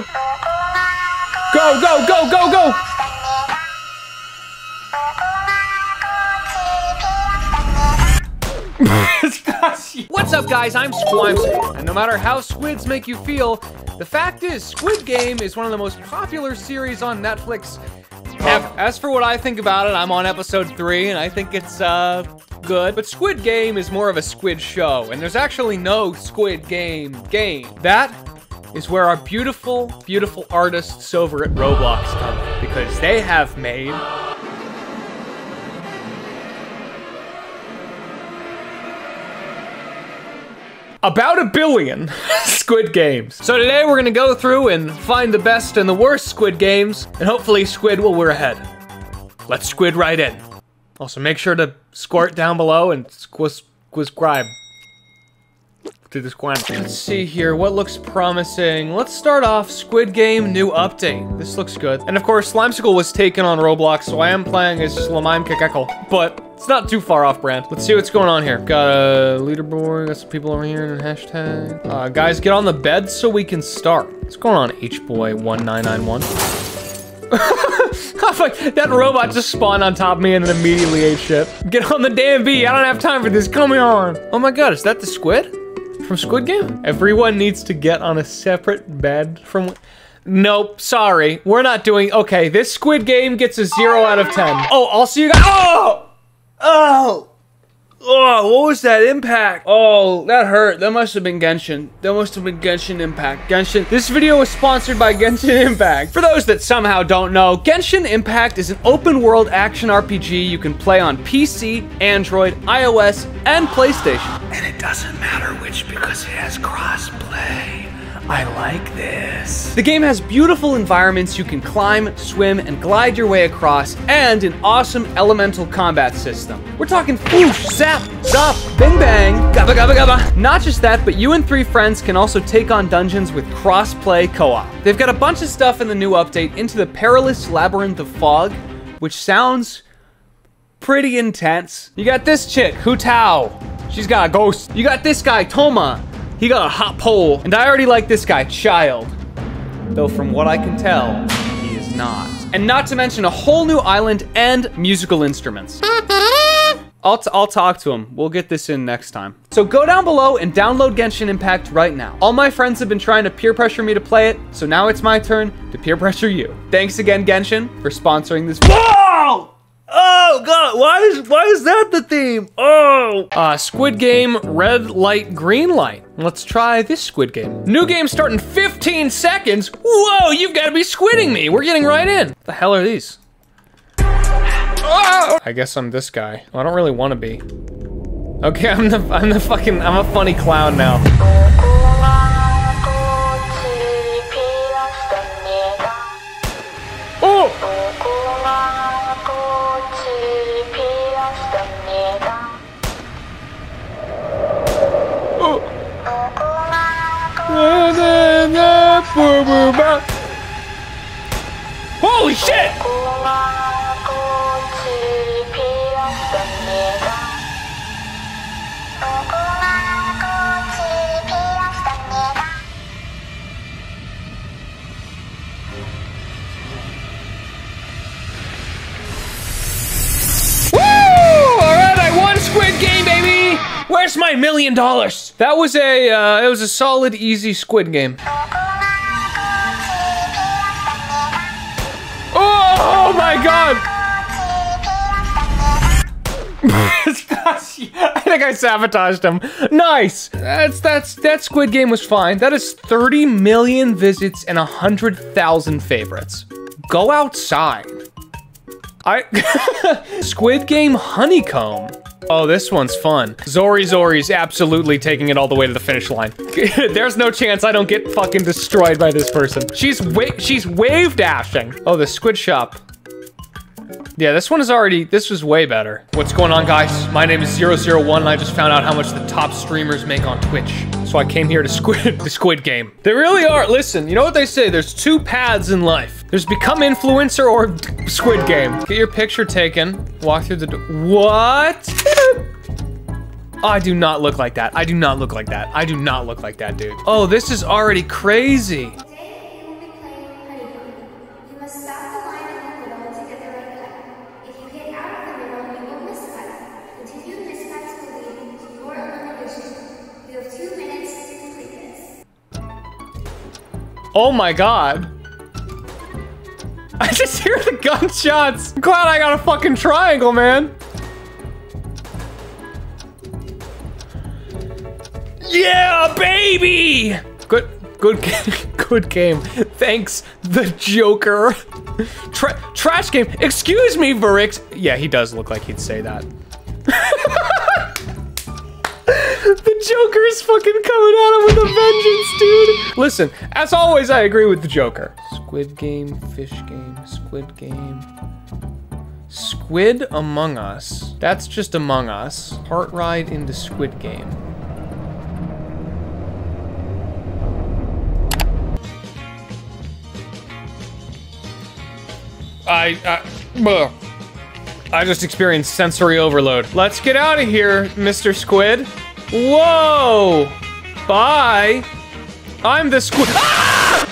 on! Go, go, go, go, go! What's up, guys? I'm Squimsy, and no matter how squids make you feel, the fact is, Squid Game is one of the most popular series on Netflix ever. As for what I think about it, I'm on episode 3, and I think it's, good. But Squid Game is more of a squid show, and there's actually no Squid Game game. That is where our beautiful, beautiful artists over at Roblox come in, because they have made... about 1 billion Squid Games. So today we're gonna go through and find the best and the worst Squid Games, and hopefully squid while we're ahead. Let's squid right in. Also, make sure to squirt down below and subscribe to the squad. Let's see here, what looks promising? Let's start off Squid Game new update. This looks good. And of course, Slimecicle was taken on Roblox, so I am playing as Slimekick Eckle, but it's not too far off brand. Let's see what's going on here. Got a leaderboard, got some people over here and a hashtag. Guys, get on the bed so we can start. What's going on, H-Boy1991? That robot just spawned on top of me and then immediately ate shit. Get on the damn bee, I don't have time for this, come on. Oh my god, is that the squid from Squid Game? Everyone needs to get on a separate bed from... Nope, sorry, we're not doing... Okay, this Squid Game gets a 0 out of 10. Oh, I'll see you guys... Oh! Oh! Oh, what was that impact? Oh, that hurt. That must have been Genshin. That must have been Genshin Impact. Genshin. This video was sponsored by Genshin Impact. For those that somehow don't know, Genshin Impact is an open-world action RPG you can play on PC, Android, iOS, and PlayStation. And it doesn't matter which because it has cross-play. I like this. The game has beautiful environments you can climb, swim, and glide your way across, and an awesome elemental combat system. We're talking whoosh, zap, zop, bing bang, gabba gabba gabba. Not just that, but you and 3 friends can also take on dungeons with cross-play co-op. They've got a bunch of stuff in the new update into the perilous labyrinth of fog, which sounds pretty intense. You got this chick, Hu Tao. She's got a ghost. You got this guy, Toma. He got a hot pole. And I already like this guy, Child. Though from what I can tell, he is not. And not to mention a whole new island and musical instruments. I'll talk to him. We'll get this in next time. So go down below and download Genshin Impact right now. All my friends have been trying to peer pressure me to play it, so now it's my turn to peer pressure you. Thanks again, Genshin, for sponsoring this. Whoa! Oh god, why is that the theme? Oh! Squid Game, red light, green light. Let's try this Squid Game. New game starting 15 seconds? Whoa, you've gotta be squidding me. We're getting right in. What the hell are these? Oh! I guess I'm this guy. Well, I don't really want to be. Okay, I'm a funny clown now. Oh! Holy shit! Woo! Alright, I won Squid Game, baby! Where's my $1 million? That was a, it was a solid, easy Squid Game. Oh my god! I think I sabotaged him. Nice! That Squid Game was fine. That is 30 million visits and 100,000 favorites. Go outside. Squid Game Honeycomb. Oh, this one's fun. Zori's absolutely taking it all the way to the finish line. There's no chance I don't get fucking destroyed by this person. She's wave dashing. Oh, the squid shop. Yeah, this was way better. What's going on, guys? My name is 001, and I just found out how much the top streamers make on Twitch. So I came here to the Squid Game. They really are. Listen, you know what they say? There's 2 paths in life. There's become influencer or Squid Game. Get your picture taken. Walk through the door. What? I do not look like that. I do not look like that. I do not look like that, dude. Oh, this is already crazy. Oh my God. I just hear the gunshots. I'm glad I got a fucking triangle, man. Yeah, baby. Good game. Thanks, the Joker. Trash game. Excuse me, Varix. Yeah, he does look like he'd say that. The Joker is fucking coming at him with a vengeance, dude. Listen, as always, I agree with the Joker. Squid game, fish game, squid game. Squid Among Us. That's just Among Us. Heart ride into Squid Game. I just experienced sensory overload. Let's get out of here, Mr. Squid. Whoa! Bye! I'm the squid. Ah!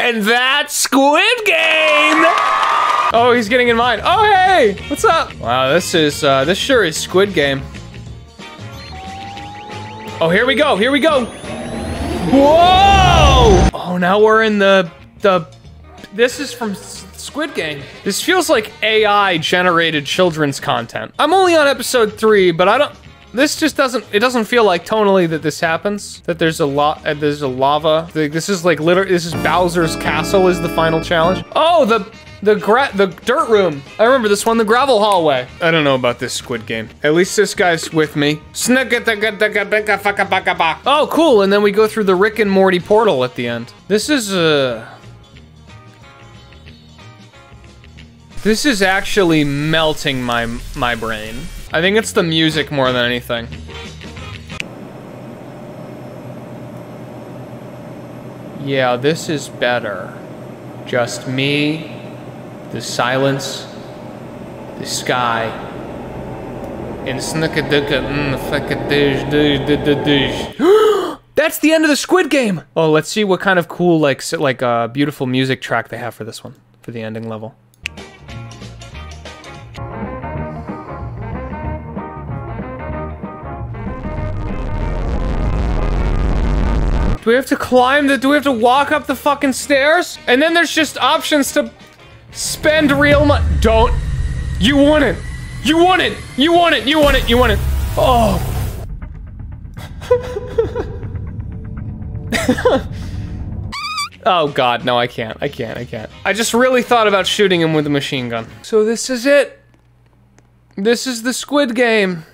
And that's Squid Game! Oh, he's getting in mine. Oh, hey! What's up? Wow, this sure is Squid Game. Oh, here we go, here we go. Whoa! Oh, now we're in this is from Squid Game. This feels like AI-generated children's content. I'm only on episode 3, but it doesn't feel like tonally that this happens. That there's a lava. This is like literally, this is Bowser's Castle is the final challenge. Oh, the dirt room. I remember this one, the gravel hallway. I don't know about this Squid Game. At least this guy's with me. Oh, cool, and then we go through the Rick and Morty portal at the end. This is actually melting my brain. I think it's the music more than anything. Yeah, this is better. Just me. The silence, the sky, and that's the end of the Squid Game. Oh, let's see what kind of cool, beautiful music track they have for this one, for the ending level. Do we have to climb do we have to walk up the fucking stairs? And then there's just options to spend real money. Don't. You want it. You want it. You want it. You want it. You want it. Oh. Oh God, no, I can't. I can't. I can't. I just really thought about shooting him with a machine gun. So this is it. This is the Squid Game.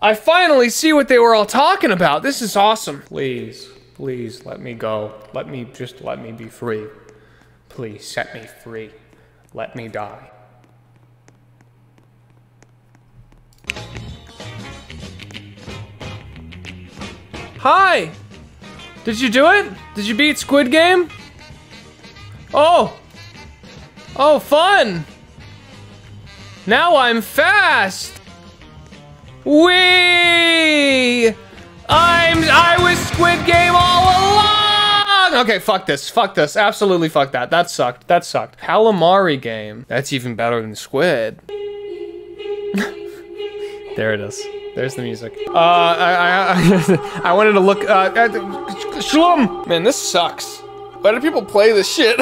I finally see what they were all talking about. This is awesome. Please. Please let me go. Let me be free. Please set me free. Let me die. Hi! Did you do it? Did you beat Squid Game? Oh! Oh, fun! Now I'm fast! Whee! I was Squid Game all along! Okay, fuck this, absolutely fuck that. That sucked. Calamari game. That's even better than Squid. There it is. There's the music. I wanted to look, Shlum! Man, this sucks. Why do people play this shit?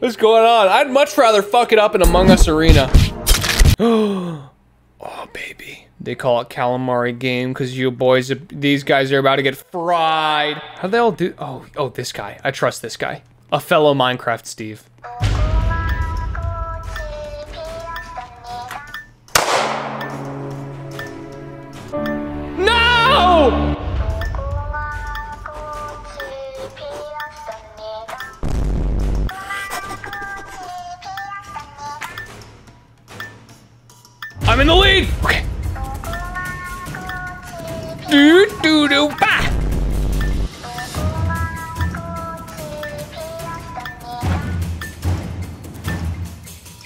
What's going on? I'd much rather fuck it up in Among Us Arena. Oh, baby. They call it Calamari Game because you boys, these guys are about to get fried. How they all do? Oh, this guy. I trust this guy. A fellow Minecraft Steve. No! I'm in the lead. Okay. Do do do ba.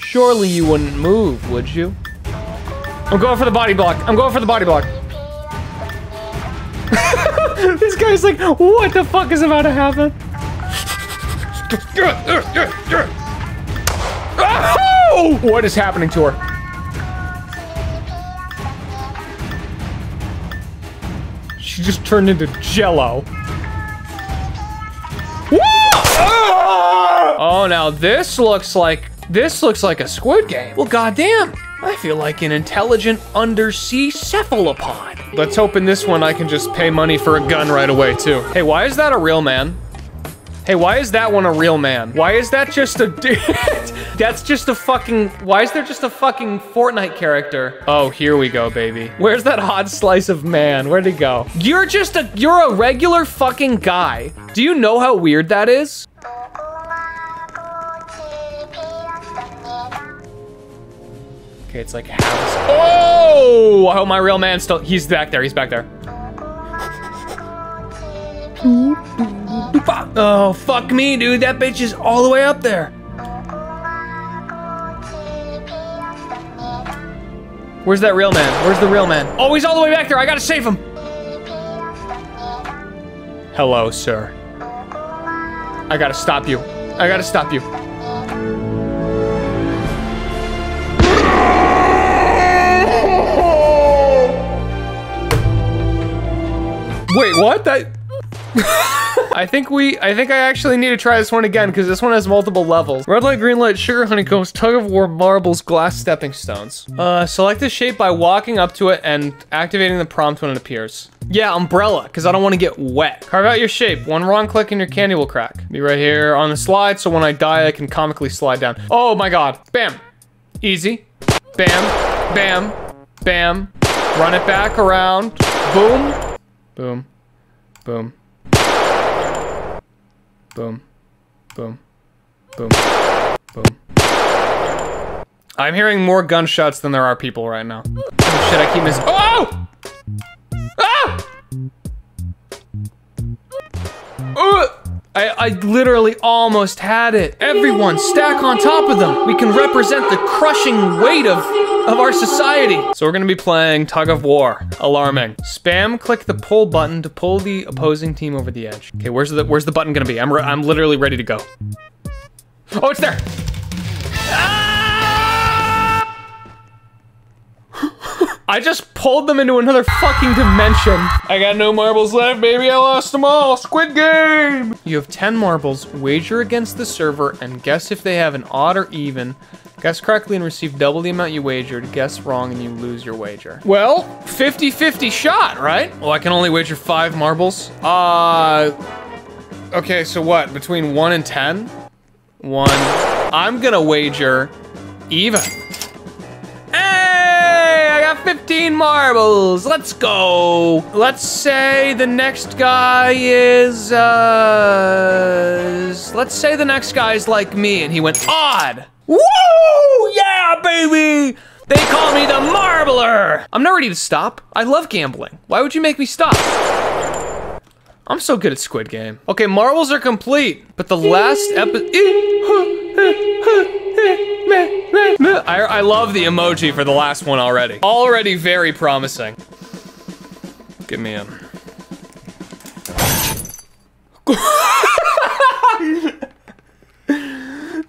Surely you wouldn't move, would you? I'm going for the body block. I'm going for the body block. This guy's like, what the fuck is about to happen? Oh! What is happening to her? She just turned into Jell-O. Oh, now this looks like a Squid Game. Well, goddamn, I feel like an intelligent undersea cephalopod. Let's hope in this one I can just pay money for a gun right away too. Hey, why is that a real man? Hey, why is that one a real man? Why is that just a dude? That's just a fucking, why is there just a fucking Fortnite character? Oh, here we go, baby. Where's that hot slice of man? Where'd he go? You're just a, you're a regular fucking guy. Do you know how weird that is? Okay, it's like, oh, I hope my real man's still, he's back there, he's back there. Oh, fuck me, dude, that bitch is all the way up there. Where's that real man? Where's the real man? Oh, he's all the way back there, I gotta save him. Hello, sir. I gotta stop you. I gotta stop you. Wait, what? That... I think I actually need to try this one again because this one has multiple levels. Red light, green light, sugar honeycombs, tug of war, marbles, glass stepping stones. Select the shape by walking up to it and activating the prompt when it appears. Yeah, umbrella, because I don't want to get wet. Carve out your shape. One wrong click and your candy will crack. Be right here on the slide so when I die, I can comically slide down. Oh my God. Bam. Easy. Bam. Bam. Bam. Run it back around. Boom. Boom, boom, boom, boom, boom, boom. I'm hearing more gunshots than there are people right now. Oh shit, I keep missing. Oh! Ah! I literally almost had it. Everyone, stack on top of them. We can represent the crushing weight of our society. So we're gonna be playing tug of war. Alarming. Spam click the pull button to pull the opposing team over the edge. Okay, where's the button gonna be? I'm literally ready to go. Oh, it's there. Ah! I just pulled them into another fucking dimension. I got no marbles left, baby. I lost them all. Squid Game. You have 10 marbles. Wager against the server and guess if they have an odd or even. Guess correctly and receive double the amount you wagered. Guess wrong and you lose your wager. Well, 50-50 shot, right? Well, I can only wager 5 marbles. Okay, so what? Between 1 and 10? 1. I'm gonna wager even. Hey, I got 15 marbles. Let's go. Let's say the next guy is, let's say the next guy's like me and he went odd. Woo! Yeah, baby! They call me the Marbler! I'm not ready to stop. I love gambling. Why would you make me stop? I'm so good at Squid Game. Okay, marbles are complete, but the last episode... I love the emoji for the last one already. Already very promising. Give me him.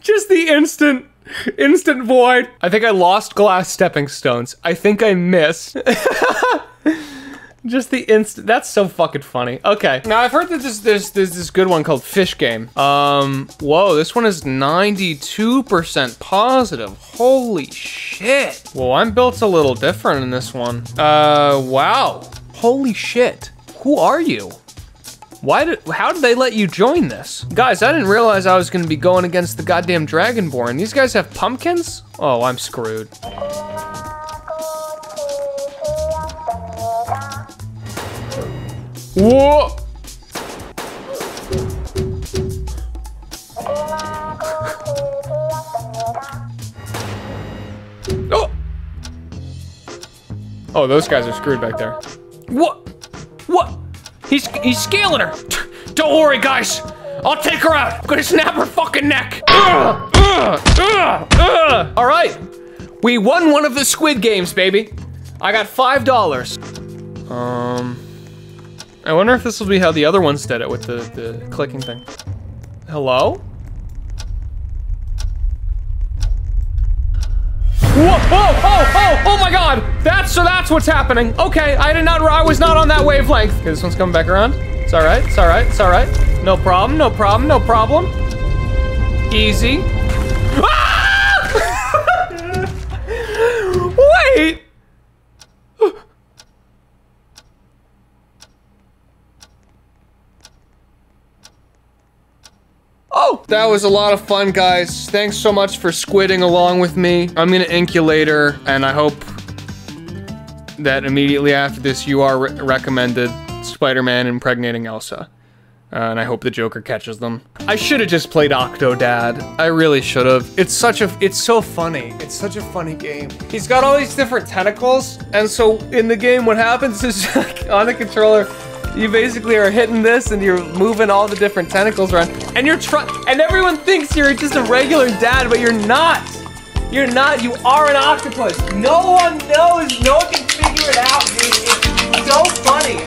Just the instant void. I think I lost glass stepping stones. I think I missed. Just the instant, that's so fucking funny. Okay, now I've heard that there's this good one called Fish Game. Whoa, this one is 92% positive. Holy shit. Well, I'm built a little different in this one. Wow. Holy shit. Who are you? How did they let you join this? Guys, I didn't realize I was gonna be going against the goddamn Dragonborn. These guys have pumpkins? Oh, I'm screwed. Whoa! Oh! Oh, those guys are screwed back there. What? What? He's scaling her. Don't worry, guys. I'll take her out. I'm gonna snap her fucking neck. All right. We won one of the Squid Games, baby. I got $5. I wonder if this will be how the other ones did it with the clicking thing. Hello? Oh my God. That's what's happening. Okay, I was not on that wavelength. Okay, this one's coming back around. It's all right, it's all right, it's all right. No problem, no problem, no problem. Easy. Ah! Wait. Oh, that was a lot of fun, guys. Thanks so much for squidding along with me. I'm gonna ink you later, and I hope that immediately after this, you are recommended Spider-Man impregnating Elsa. And I hope the Joker catches them. I should have just played Octodad. I really should have. It's so funny. It's such a funny game. He's got all these different tentacles, and so in the game, what happens is on the controller, you basically are hitting this and you're moving all the different tentacles around and you're trying, and everyone thinks you're just a regular dad, but you're not. You're not, you are an octopus. No one knows, no one can figure it out, dude. It's so funny.